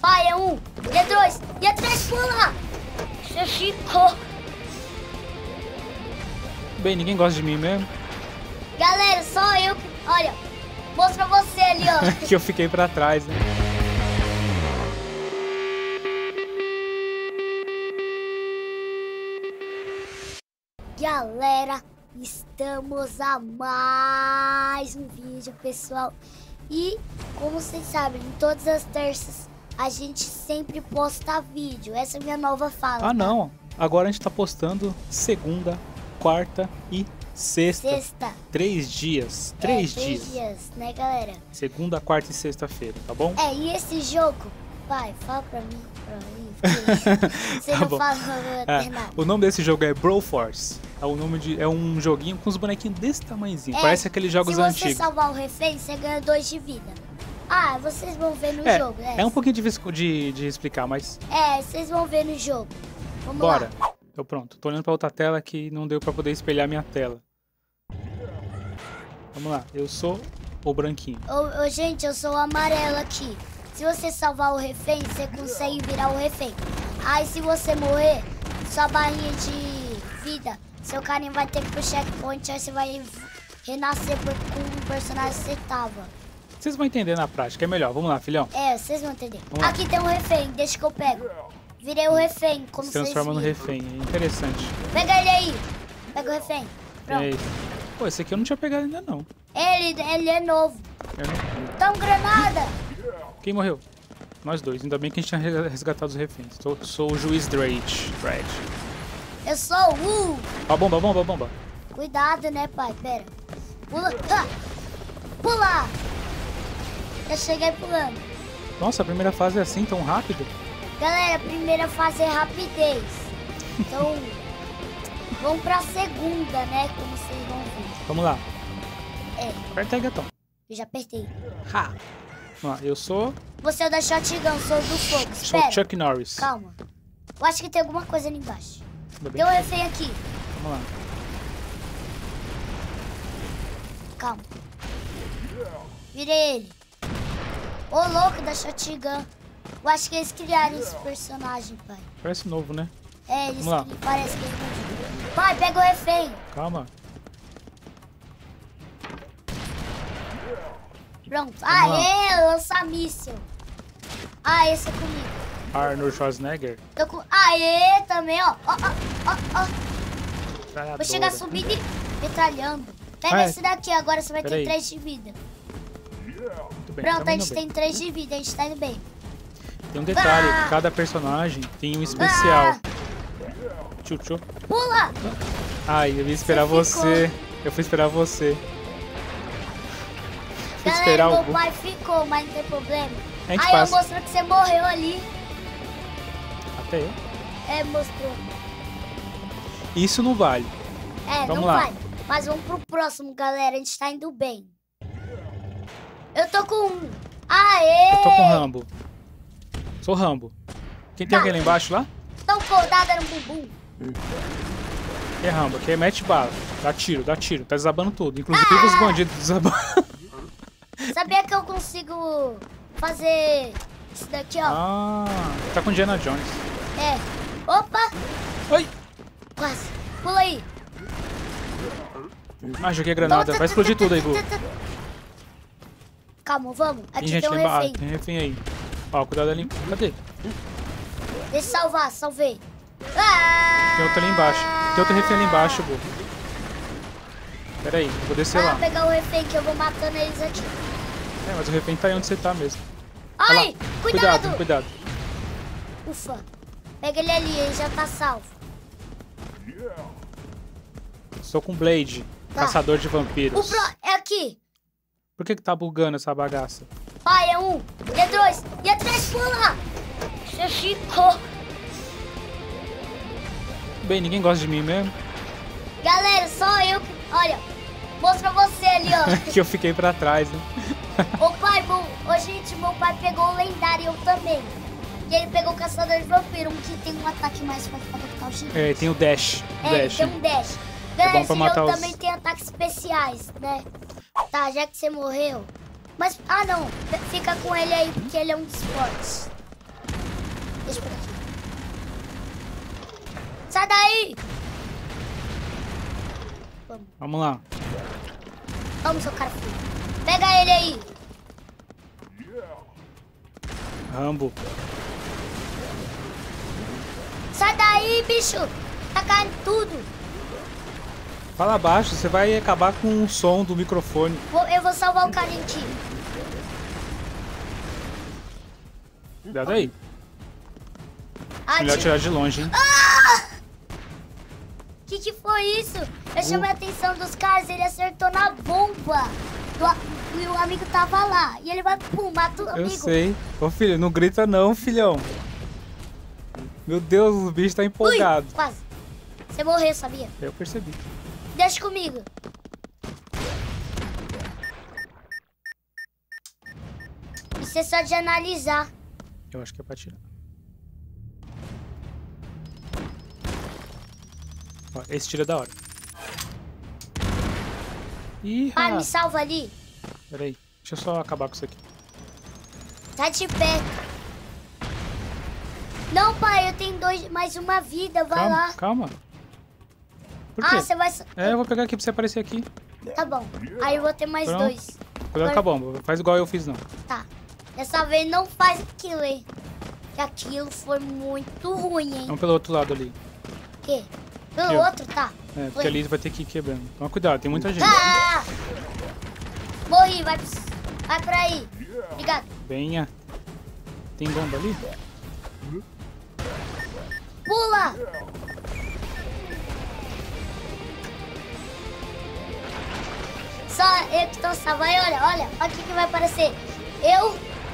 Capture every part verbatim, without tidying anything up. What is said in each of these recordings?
Vai, é um, e é dois, e é três, pula! Você ficou. Bem, ninguém gosta de mim mesmo. Galera, só eu que... Olha, mostra pra você ali, ó. Que eu fiquei pra trás, né? Galera, estamos a mais um vídeo, pessoal. E, como vocês sabem, em todas as terças a gente sempre posta vídeo. Essa é a minha nova fala. Ah, tá? Não. Agora a gente tá postando segunda, quarta e sexta. Sexta. Três dias. É, três, três dias. dias, né, galera? Segunda, quarta e sexta-feira, tá bom? É, e esse jogo... Vai, fala pra mim. Pra mim Você tá não bom. fala pra mim. É, o nome desse jogo é Broforce. É, o nome de, é um joguinho com os bonequinhos desse tamanhozinho. É, parece aqueles jogos antigos. Se você antigos. salvar o refém, você ganha dois de vida. Ah, vocês vão ver no é, jogo. É, é um pouquinho difícil de, de explicar, mas... É, vocês vão ver no jogo. Vamos Bora. lá. Então pronto, tô olhando pra outra tela que não deu pra poder espelhar minha tela. Vamos lá, eu sou o branquinho. Ô, ô, gente, eu sou o amarelo aqui. Se você salvar o refém, você consegue virar o refém. Aí se você morrer, sua barrinha de vida, seu carinha vai ter que ir pro checkpoint, aí você vai renascer por, com o personagem que você tava. Vocês vão entender na prática, é melhor. Vamos lá, filhão. É, vocês vão entender. Vamos Aqui lá. tem um refém, deixa que eu pego. Virei o refém, como se transforma no refém, é interessante. Pega ele aí, pega o refém. Pronto. Ei. Pô, esse aqui eu não tinha pegado ainda não. Ele, ele é novo. É novo. Toma granada. Quem morreu? Nós dois. Ainda bem que a gente tinha resgatado os reféns. Sou, sou o juiz Drake. Eu sou o... Uh. A bomba, a bomba, a bomba. Cuidado, né, pai? Pera. Pula. Ah. Pula. Já cheguei pulando. Nossa, a primeira fase é assim, tão rápido? Galera, a primeira fase é rapidez. Então, vamos pra segunda, né? Como vocês vão ver. Vamos lá. É. Aperta aí, gatão. Eu já apertei. Ha. Ah, eu sou... Você é o da shotgun, sou do fogo. Sou o Chuck Norris. Calma. Eu acho que tem alguma coisa ali embaixo. Deu um refém aqui. Vamos lá. Calma. Virei ele. Ô, louco da shotgun. Eu acho que eles criaram esse personagem, pai. Parece novo, né? É, eles Vamos cri... lá. Parece que eles... Pai, pega o refém. Calma. Pronto. Aê, lança míssil. Ah, esse é comigo. Arnold Schwarzenegger. Tô com... Aê, também, ó. Ó, ó, ó, ó. Vou chegar subindo e detalhando. Pega ah, esse daqui, agora você vai ter três de vida. Muito bem, Pronto, tá a gente bem. tem três de vida, a gente tá indo bem. Tem um detalhe, ah! cada personagem tem um especial. Ah! Tchau, tchau. Pula! Ai, eu ia esperar você. você. Eu fui esperar você. Galera, meu algum. pai ficou, mas não tem problema. Aí passa. eu mostrou que você morreu ali. Até eu? É, mostrou. Isso não vale. É, vamos não lá. vale. Mas vamos pro próximo, galera. A gente tá indo bem. Eu tô com um. Aê! Eu tô com o Rambo. Sou Rambo. Quem tem tá. alguém lá embaixo lá? Tão coldada no bumbum. Que é Rambo, que é mete bala. Dá tiro, dá tiro. Tá desabando tudo. Inclusive ah! os bandidos desabando. Sabia que eu consigo fazer isso daqui, ó. Ah, tá com Indiana Jones. É. Opa! Oi! Quase. Pula aí. Ah, joguei a granada. Vai explodir tudo aí, Bu. Calma, vamos. Aqui tem um refém. Tem refém aí. Ó, cuidado ali. Cadê? Deixa eu salvar, salvei. Tem outro ali embaixo. Tem outro refém ali embaixo, Bu. Pera aí, vou descer ah, lá. Vou pegar o refém que eu vou matando eles aqui. É, mas o refém tá aí onde você tá mesmo. Ai, cuidado. cuidado! Cuidado, Ufa. Pega ele ali, ele já tá salvo. Estou com Blade, tá. caçador de vampiros. O pro... é aqui. Por que que tá bugando essa bagaça? Pai, é um, e é dois, e é três, pula! Você ficou. Bem, ninguém gosta de mim mesmo. Galera, só eu que... Olha, mostra pra você ali, ó. Que eu fiquei pra trás, né? Ô pai, bom, ô, gente, meu pai pegou o lendário e eu também. E ele pegou o caçador de vampiro, um que tem um ataque mais forte pra atacar o gigante. É, tem o dash. É, dash. tem um dash. Galera, é esse jogo os... também tem ataques especiais, né? Tá, já que você morreu. Mas, ah não, fica com ele aí, porque ele é um dos fortes. Sai daí! Vamos, Vamos lá. Vamos, seu cara. Pega ele aí. Rambo. Sai daí, bicho. Tá caindo tudo. Fala baixo, você vai acabar com o som do microfone. Vou, eu vou salvar o cara em ti. Cuidado aí. Adi. Melhor tirar de longe, hein? Ah! Que que foi isso? Eu uh. chamei a atenção dos caras, ele acertou na bomba. E o amigo tava lá. E ele vai, pum, mata o amigo. Eu sei. Ô filho, não grita não, filhão. Meu Deus, o bicho tá empolgado. Ui, quase. Você morreu, sabia? Eu percebi. Deixa comigo. Isso é só de analisar. Eu acho que é pra tirar. Ó, esse tira da hora. Ih, ah, me salva ali. Pera aí, deixa eu só acabar com isso aqui. Tá de pé. Não, pai, eu tenho dois, mais uma vida, vai calma, lá. Calma. Por quê? Ah, você vai... É, eu vou pegar aqui pra você aparecer aqui. Tá bom, aí eu vou ter mais Pronto. dois. Cuidado com a bomba, faz igual eu fiz não. Tá, dessa vez não faz aquilo aí. Que aquilo foi muito ruim, hein. Vamos pelo outro lado ali. O quê? Pelo eu. outro, tá. É, porque Foi. ali vai ter que ir quebrando. Toma cuidado, tem muita gente. Ah! Morri, vai, vai pra aí. Obrigado. Venha. Tem bomba ali? Pula! Só eu que tô salvo. Vai, olha, olha. Olha o que, que vai aparecer. Eu,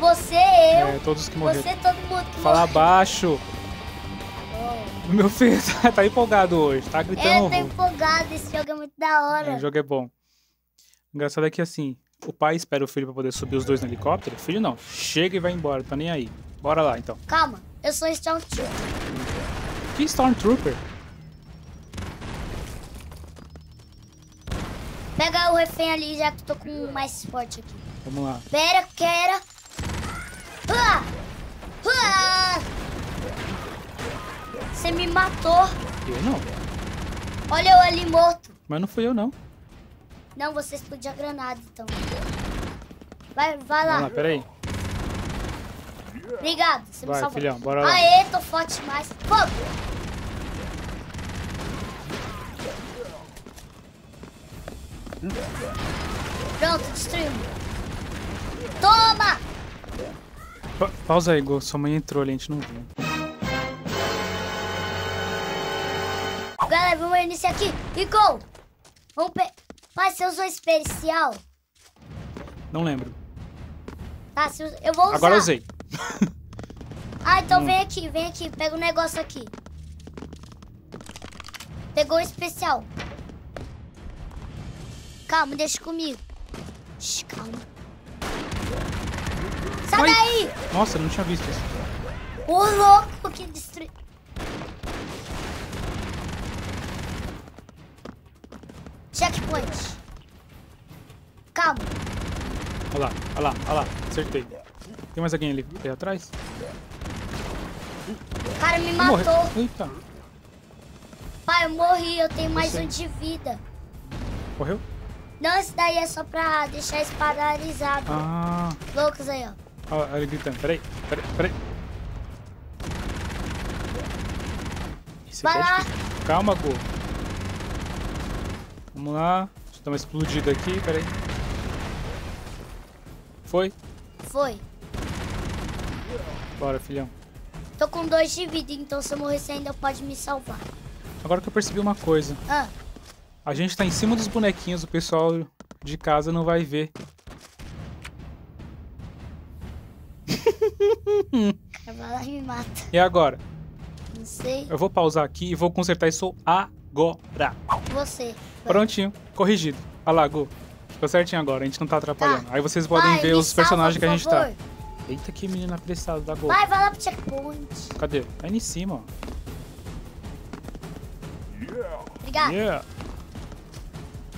você, eu. É, todos que morreram. Você, todo mundo que Fala morreu. abaixo. Meu filho tá, tá empolgado hoje, tá gritando. Eu tô empolgado, esse jogo é muito da hora. É, o jogo é bom. O engraçado é que assim, o pai espera o filho pra poder subir os dois no helicóptero. O filho não, chega e vai embora, tá nem aí. Bora lá então. Calma, eu sou Stormtrooper. Que Stormtrooper? Pega o refém ali, já que tô com um mais forte aqui. Vamos lá. Pera, quera. Uá! Uá! Você me matou. Eu não. Olha eu ali morto. Mas não fui eu, não. Não, você explodiu a granada, então. Vai, vai lá. Vamos lá, peraí. Obrigado, você vai, me salvou. Filhão, bora lá. Aê, tô forte demais. Fogo! Pronto, destruímos. Toma! Pa pausa aí, Gol. Sua mãe entrou ali, a gente não viu. Galera, vamos iniciar aqui e gol! Vamos pe... Pai, você usou especial? Não lembro. Tá, se... eu vou usar. Agora eu usei. Ah, então hum. vem aqui, vem aqui. Pega o um negócio aqui. Pegou o especial. Calma, deixa comigo. Shhh, calma. Sai Ai. daí! Nossa, não tinha visto isso. O louco que destruiu. Checkpoint. Calma. Olha lá, olha lá, olha lá. Acertei. Tem mais alguém ali aí atrás? O cara me eu matou. Morri. Eita. Pai, eu morri. Eu tenho mais Você... um de vida. Morreu? Não, isso daí é só pra deixar isso paralisado. Ah. Loucos aí, ó. Olha ele gritando. Peraí, peraí, peraí. Esse Vai lá. É difícil. Calma, Gol. Vamos lá, deixa eu dar uma explodida aqui, peraí. Foi? Foi. Bora, filhão. Tô com dois de vida, então se eu morrer você ainda pode me salvar. Agora que eu percebi uma coisa. Ah. A gente tá em cima dos bonequinhos, o pessoal de casa não vai ver. Vai lá e me mata. E agora? Não sei. Eu vou pausar aqui e vou consertar isso agora. Você. Prontinho, corrigido. Olha lá, Gu. Ficou certinho agora, a gente não tá atrapalhando. Tá. Aí vocês podem Pai, ver os salva, personagens que a gente favor. tá. Eita, que menina apressada da Gu. Vai, vai lá pro checkpoint. Cadê? Aí em cima, ó. Yeah. Obrigado. Yeah.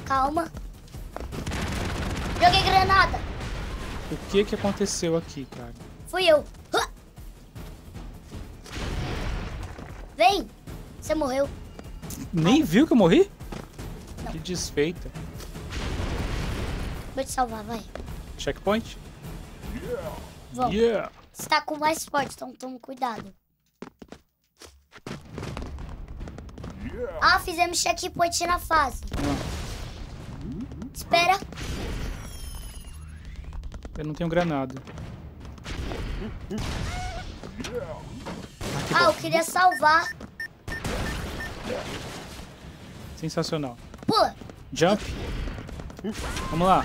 Calma. Joguei granada. O que que aconteceu aqui, cara? Fui eu. Vem. Você morreu. Nem viu que eu morri? Não. Que desfeita. Vou te salvar, vai. Checkpoint? Yeah. Vamos. Yeah. Você tá com mais forte, então toma cuidado. Yeah. Ah, fizemos checkpoint na fase. Uhum. Espera. Eu não tenho granada. Yeah. Ah, ah eu queria salvar. Sensacional. Pula. Jump. Vamos lá.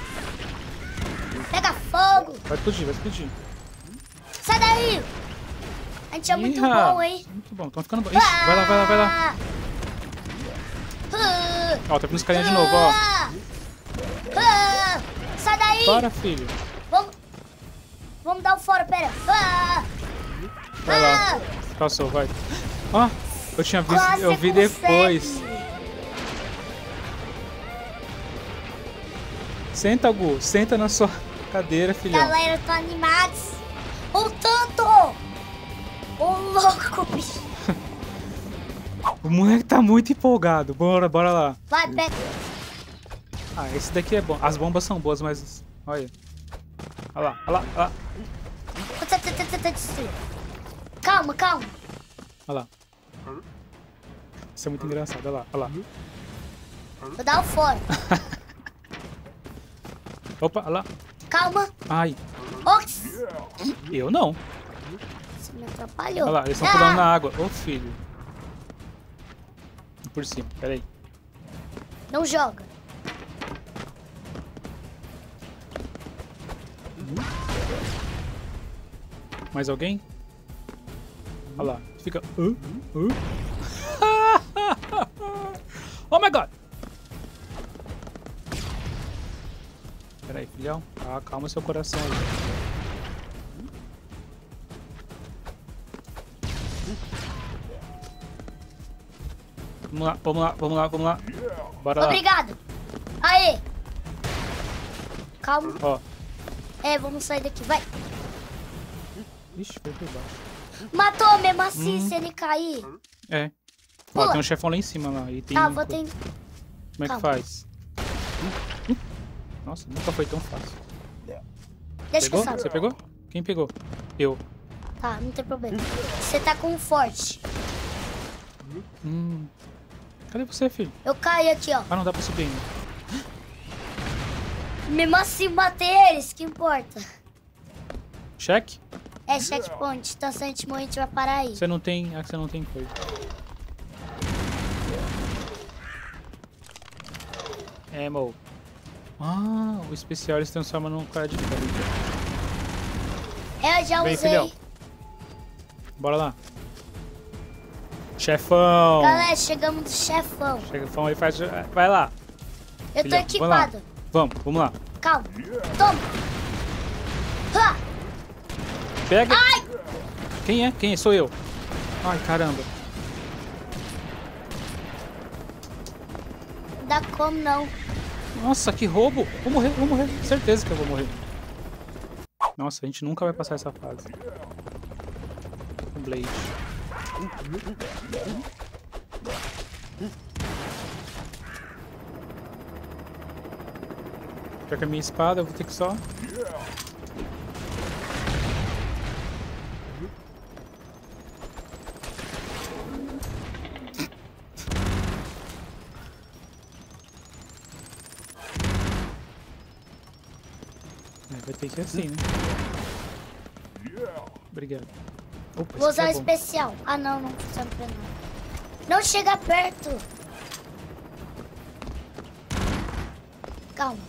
Pega fogo. Vai explodir, vai explodir. Sai daí. A gente é Iha. muito bom, hein? Muito bom, estão ficando bom. Ixi, ah. vai lá, vai lá, vai lá. Ah. Ó, tá vindo os carinhas ah. de novo, ó. Ah. Sai daí. Para, filho. Vamos, vamos dar um fora, pera. Ah. Vai ah. lá. Passou, vai. Ó, eu tinha visto, Quase eu vi consegue. depois. Senta, Gu, senta na sua cadeira, filhão. Galera, tô animados. Um tanto! Ô, louco, bicho. O moleque tá muito empolgado. Bora, bora lá. Vai, pega. Ah, esse daqui é bom. As bombas são boas, mas... Olha. Olha lá, olha lá, olha lá. Calma, calma. Olha lá. Isso é muito engraçado. Olha lá, olha lá. Vou dar o fora. Opa, olha lá. Calma. Ai. Ox. Eu não. Você me atrapalhou. Olha lá, eles estão ah. pulando na água. Ô, filho. Por cima, peraí. Não joga. Mais alguém? Olha lá. Fica... Uh, uh. Oh, my God. Peraí, filhão. Ah, calma seu coração aí. Vamos lá, vamos lá, vamos lá, vamos lá. Bora lá. Obrigado. Aê. Calma. Ó. É, vamos sair daqui, vai. Ixi, foi por baixo. Matou mesmo assim, hum. se ele cair. É. Ó, tem um chefão lá em cima lá. E tem ah, um... vou ter... Como é calma. que faz? Hum, hum. Nossa, nunca foi tão fácil. Deixa pegou? Que Você pegou? Quem pegou? Eu. Tá, não tem problema. Você tá com um forte. Hum. Cadê você, filho? Eu caí aqui, ó. Ah, não dá pra subir ainda. Mesmo assim, bater eles, que importa. Check? É, checkpoint. Então, se a gente morrer, a gente vai parar aí. Você não tem... Ah, você não tem coisa. É, mo. Ah, o especial eles transformam num cara de fogo. Eu já Bem, usei. Filhão. Bora lá. Chefão. Galera, chegamos do chefão. Chefão aí faz... Vai lá. Eu filhão. tô equipado. Vamos, vamos, vamos lá. Calma. Toma. Ha. Pega. Ai. Quem é? Quem é? Sou eu. Ai, caramba. Não dá como não. Nossa, que roubo! Vou morrer, vou morrer. Certeza que eu vou morrer. Nossa, a gente nunca vai passar essa fase. Blade. Já que a minha espada, eu vou ter que só... Vai ter que ser assim, né? Obrigado. Opa, vou usar é especial. Ah, não, não funciona pra mim. Não chega perto. Calma.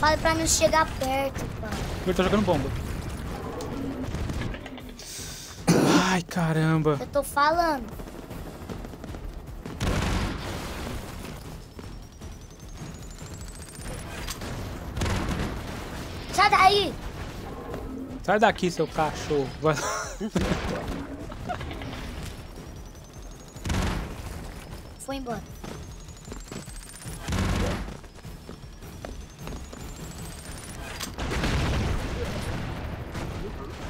Fala pra não chegar perto, pai. Eu tô jogando bomba. Ai, caramba. Eu tô falando. Sai daí! Sai daqui, seu cachorro! Vai... Foi embora.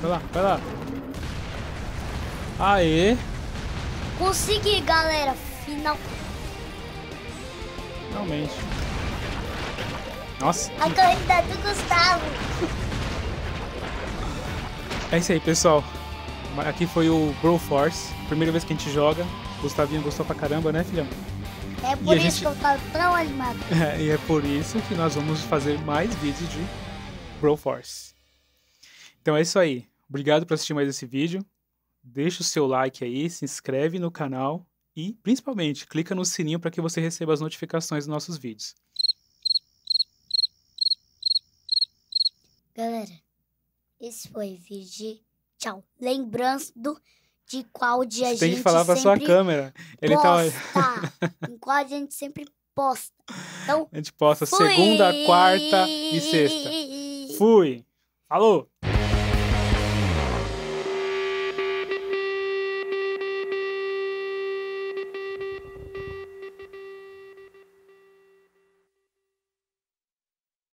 Vai lá, vai lá. Aê! Consegui, galera. Final. Finalmente. Nossa. A corrida do Gustavo. É isso aí, pessoal. Aqui foi o Broforce. Primeira vez que a gente joga. O Gustavinho gostou pra caramba, né, filhão? É por isso gente... que eu tava tão animado. É, e é por isso que nós vamos fazer mais vídeos de Broforce. Então é isso aí. Obrigado por assistir mais esse vídeo. Deixa o seu like aí, se inscreve no canal e, principalmente, clica no sininho para que você receba as notificações dos nossos vídeos. Galera, esse foi o vídeo de... Tchau. Lembrando de qual dia a gente tem que falar pra sua câmera. Ele posta. Tá... em qual a gente sempre posta. Então, a gente posta fui. Segunda, quarta e sexta. Fui. Falou.